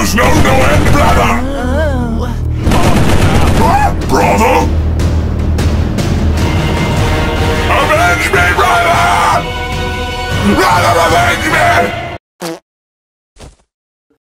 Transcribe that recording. There's no end, brother! Brother? Avenge me, brother! Brother, avenge me!